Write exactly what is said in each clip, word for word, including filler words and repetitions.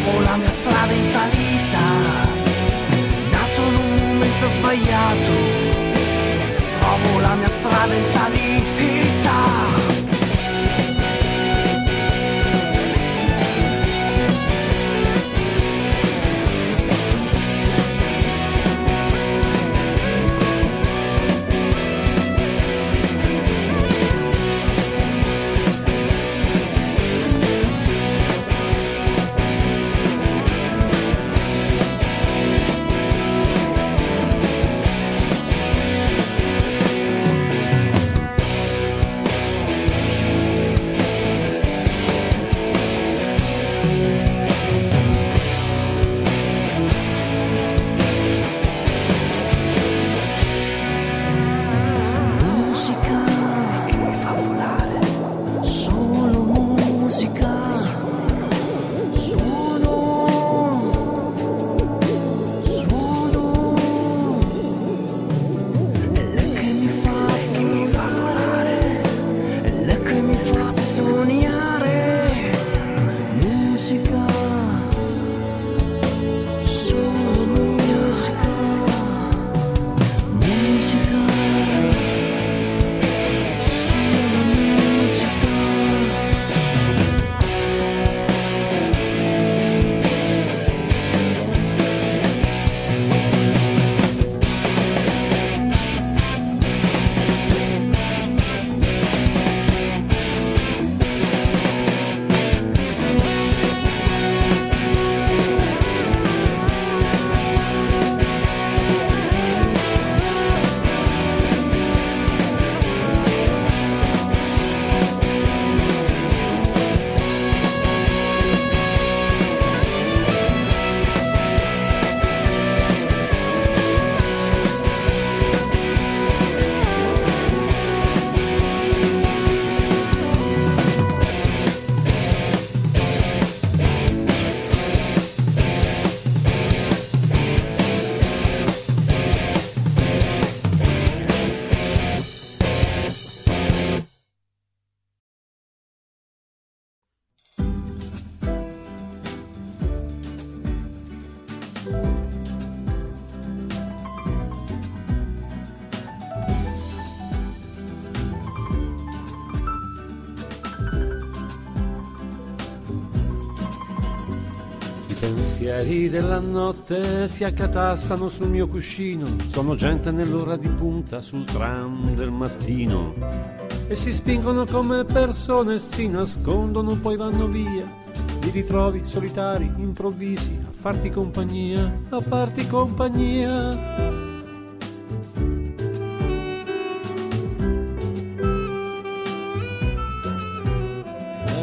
trovo la mia strada in salita, nato in un momento sbagliato, trovo la mia strada in salita. I pensieri della notte si accatassano sul mio cuscino, sono gente nell'ora di punta sul tram del mattino e si spingono come persone, si nascondono poi vanno via, li ritrovi solitari, improvvisi, a farti compagnia, a farti compagnia.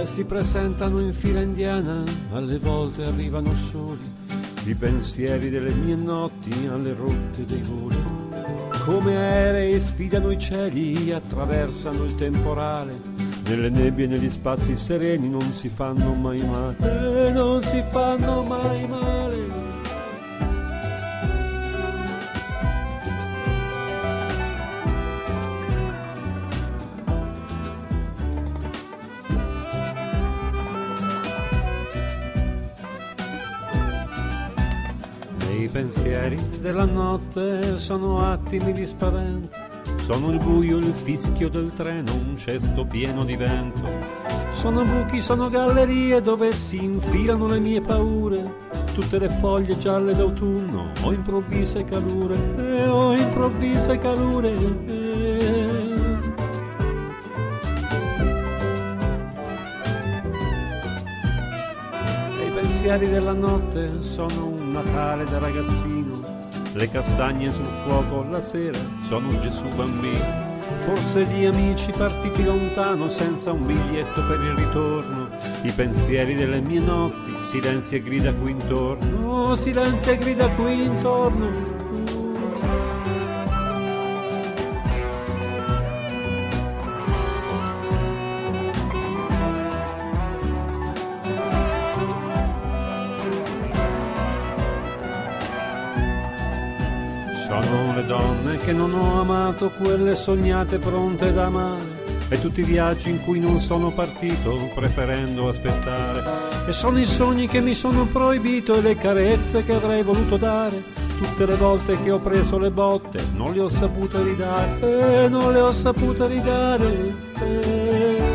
Si presentano in fila indiana, alle volte arrivano soli, i pensieri delle mie notti alle rotte dei voli. Come aerei sfidano i cieli, attraversano il temporale, nelle nebbie e negli spazi sereni non si fanno mai male, eh, non si fanno mai male. I pensieri della notte sono attimi di spavento, sono il buio, il fischio del treno, un cesto pieno di vento, sono buchi, sono gallerie dove si infilano le mie paure, tutte le foglie gialle d'autunno, ho improvvise calure, eh, ho improvvise calure, eh. I pensieri della notte sono un Natale da ragazzino, le castagne sul fuoco la sera sono Gesù bambino, forse di amici partiti lontano senza un biglietto per il ritorno, i pensieri delle mie notti, silenzio e grida qui intorno, oh, silenzio e grida qui intorno. Sono le donne che non ho amato, quelle sognate pronte da amare, e tutti i viaggi in cui non sono partito, preferendo aspettare, e sono i sogni che mi sono proibito e le carezze che avrei voluto dare. Tutte le volte che ho preso le botte non le ho sapute ridare, eh, non le ho sapute ridare, eh.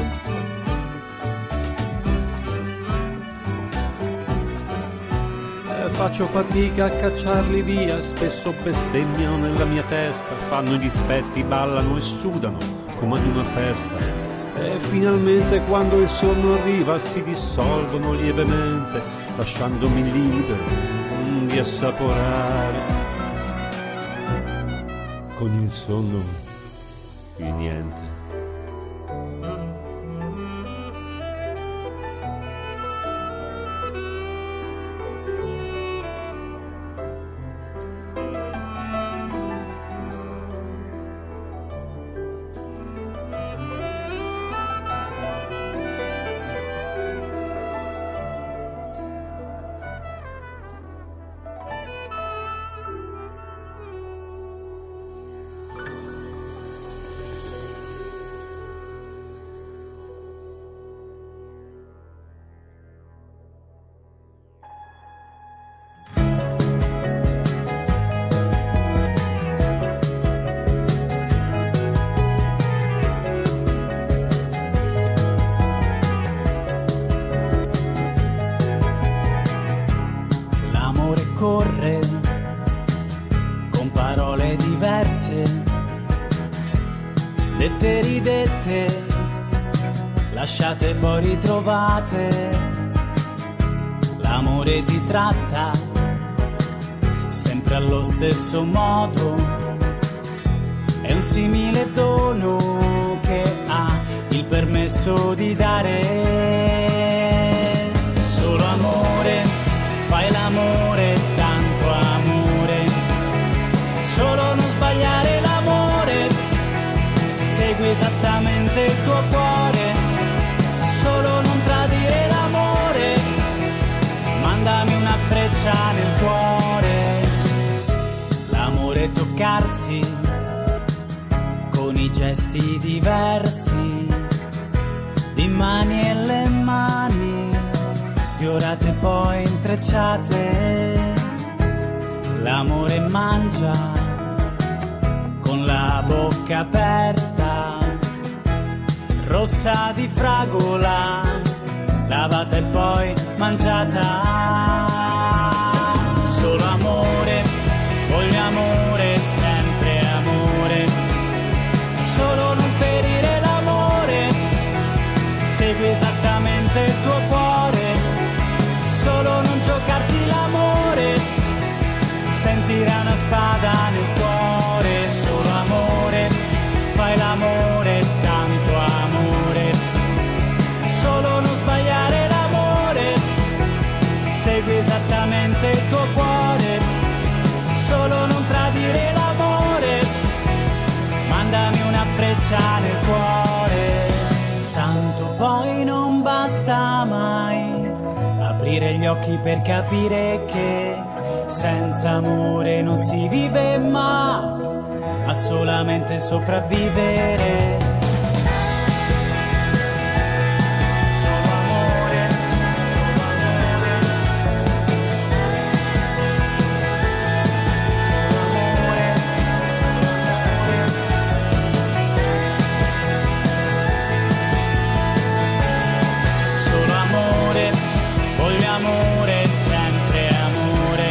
Eh, Faccio fatica a cacciarli via, spesso bestemmiano nella mia testa, fanno i dispetti, ballano e sudano come ad una festa. E finalmente quando il sonno arriva si dissolvono lievemente, lasciandomi libero di assaporare con il sonno il niente. Lasciate poi ritrovate, l'amore ti tratta sempre allo stesso modo, è un simile dono che ha il permesso di dare. Solo amore, fai l'amore, tanto amore, solo non sbagliare l'amore, segui esattamente il tuo cuore. Solo non tradire l'amore, mandami una freccia nel cuore. L'amore è toccarsi con i gesti diversi di mani e le mani sfiorate e poi intrecciate. L'amore mangia con la bocca aperta, rossa di fragola, lavata e poi mangiata. Solo amore, voglio amore, sempre amore, solo non ferire l'amore, segui esattamente il tuo cuore. Solo non giocarti l'amore, sentire una spada nel cuore. Solo amore, fai l'amore, tanto amore, solo non sbagliare l'amore, segui esattamente il tuo cuore. Solo non tradire l'amore, mandami una freccia nel cuore. Tanto poi non basta mai aprire gli occhi per capire che senza amore non si vive mai, ma solamente sopravvivere. Solo amore, solo amore, solo amore, solo amore, solo amore, voglio amore, sempre amore,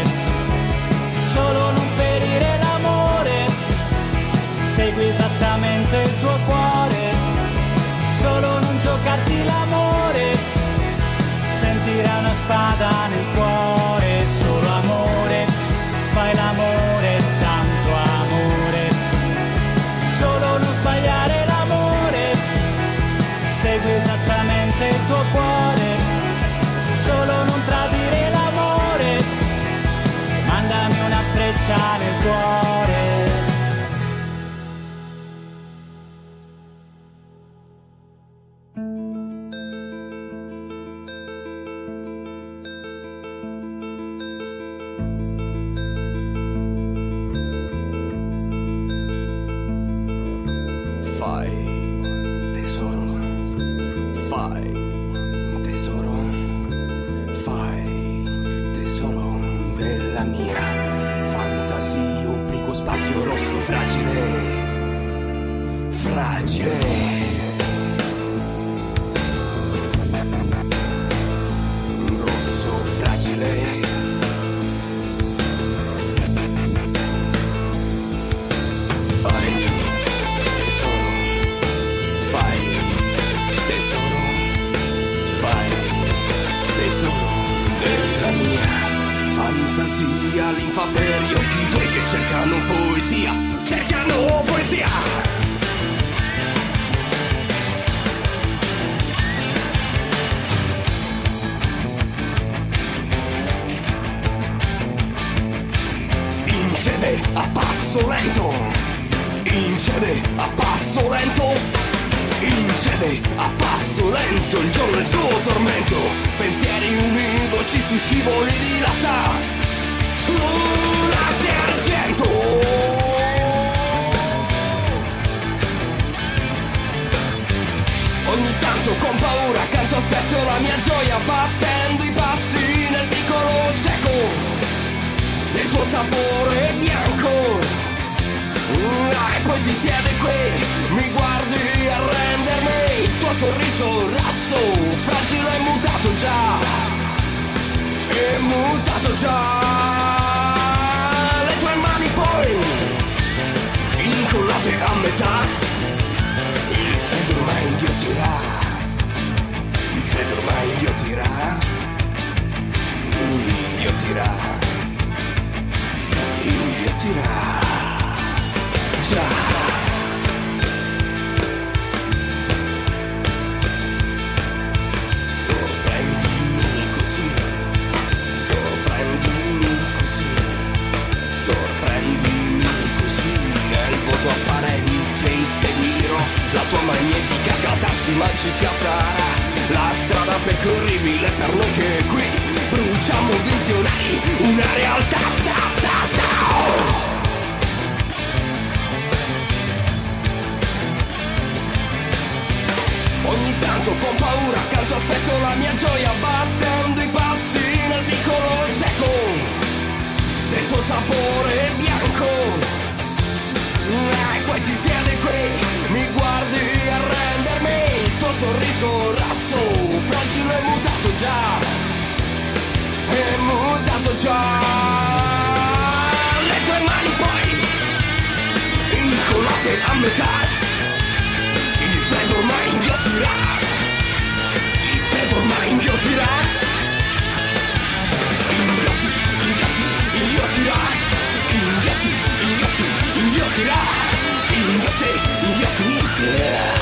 solo non ferire l'amore, segui esattamente il tuo cuore. Solo non giocarti l'amore, sentire una spada nel cuore. Solo amore, fai l'amore, tanto amore, solo non sbagliare l'amore, segui esattamente il tuo cuore. Solo non tradire l'amore, mandami una freccia nel cuore. Fai il tesoro. della mia fantasia, obliquo spazio rosso fragile, fragile. Fantasia, l'infamerio di quei che cercano poesia, cercano poesia. Incede a passo lento, incede a passo lento, incede a passo lento il giorno e il suo tormento, pensieri uniti su scivoli di latta, latte argento. Ogni tanto con paura accanto aspetto la mia gioia, battendo i passi nel piccolo cieco del tuo sapore bianco. E poi ti siedi qui, mi guardi a rendermi il tuo sorriso rasso, fragile e mutato già, è mutato già. Le tue mani poi incollate a metà, il freddo ormai inghiottirà, il freddo ormai inghiottirà, inghiottirà, inghiottirà già. Magnetica catarsi magica sarà la strada percorribile per noi che qui bruciamo visionari, una realtà da, da, da, oh! Ogni tanto con paura accanto aspetto la mia gioia, battendo i passi nel piccolo cieco del tuo sapore bianco. E poi ti siedi qui, mi guardi a rendermi il tuo sorriso rasso, fragile e mutato già, è mutato già. Le tue mani poi incollate a metà, il freddo ormai inghiottirà, il freddo ormai inghiottirà, inghiotti, inghiotti, inghiottirà, inghiotti, inghiotti, inghiotti, inghiotti, inghiotti, inghiotti, inghiotti, inghiotti.